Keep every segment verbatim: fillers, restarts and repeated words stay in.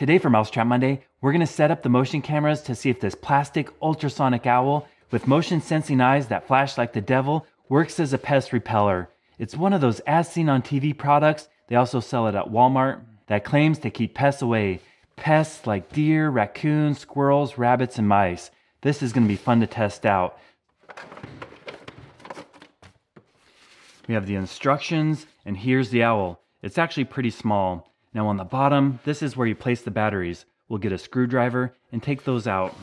Today for Mousetrap Monday, we're going to set up the motion cameras to see if this plastic ultrasonic owl with motion sensing eyes that flash like the devil works as a pest repeller. It's one of those as seen on T V products, they also sell it at Walmart, that claims to keep pests away. Pests like deer, raccoons, squirrels, rabbits, and mice. This is going to be fun to test out. We have the instructions, and here's the owl. It's actually pretty small. Now on the bottom, this is where you place the batteries. We'll get a screwdriver and take those out.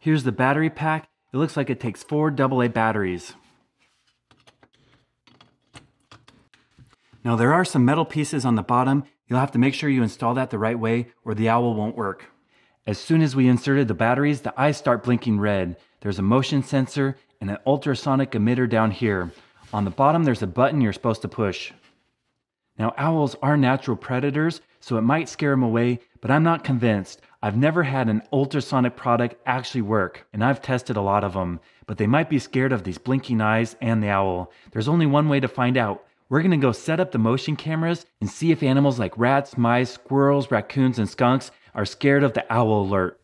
Here's the battery pack. It looks like it takes four double A batteries. Now there are some metal pieces on the bottom. You'll have to make sure you install that the right way or the owl won't work. As soon as we inserted the batteries, the eyes start blinking red. There's a motion sensor and an ultrasonic emitter down here. On the bottom, there's a button you're supposed to push. Now owls are natural predators, so it might scare them away, but I'm not convinced. I've never had an ultrasonic product actually work, and I've tested a lot of them, but they might be scared of these blinking eyes and the owl. There's only one way to find out. We're gonna go set up the motion cameras and see if animals like rats, mice, squirrels, raccoons, and skunks are scared of the Owl Alert.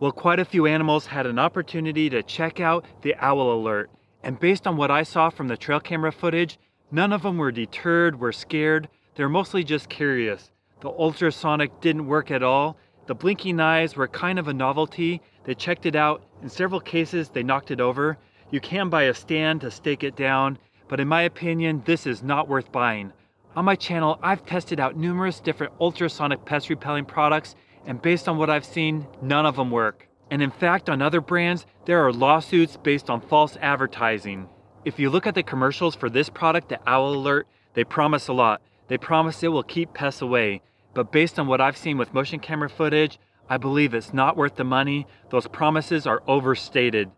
Well, quite a few animals had an opportunity to check out the Owl Alert. And based on what I saw from the trail camera footage, none of them were deterred, were scared. They're mostly just curious. The ultrasonic didn't work at all. The blinking eyes were kind of a novelty. They checked it out. In several cases, they knocked it over. You can buy a stand to stake it down, but in my opinion, this is not worth buying. On my channel, I've tested out numerous different ultrasonic pest repelling products, and based on what I've seen, none of them work. And in fact, on other brands, there are lawsuits based on false advertising. If you look at the commercials for this product, the Owl Alert, they promise a lot. They promise it will keep pests away. But based on what I've seen with motion camera footage, I believe it's not worth the money. Those promises are overstated.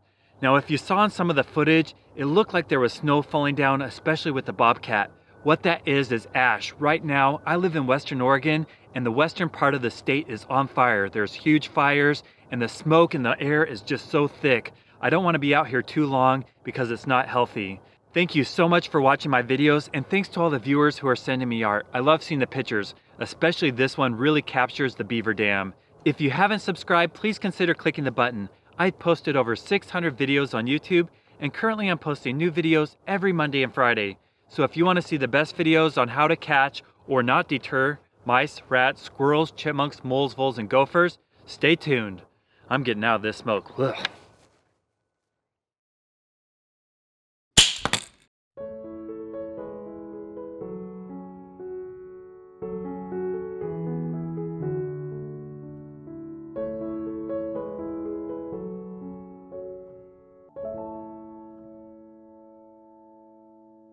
Now, if you saw in some of the footage, it looked like there was snow falling down, especially with the bobcat. What that is is ash. Right now, I live in Western Oregon, and the western part of the state is on fire. There's huge fires, and the smoke in the air is just so thick. I don't want to be out here too long because it's not healthy. Thank you so much for watching my videos, and thanks to all the viewers who are sending me art. I love seeing the pictures, especially this one really captures the beaver dam. If you haven't subscribed, please consider clicking the button. I've posted over six hundred videos on YouTube, and currently I'm posting new videos every Monday and Friday. So if you want to see the best videos on how to catch or not deter mice, rats, squirrels, chipmunks, moles, voles, and gophers, stay tuned. I'm getting out of this smoke. Ugh.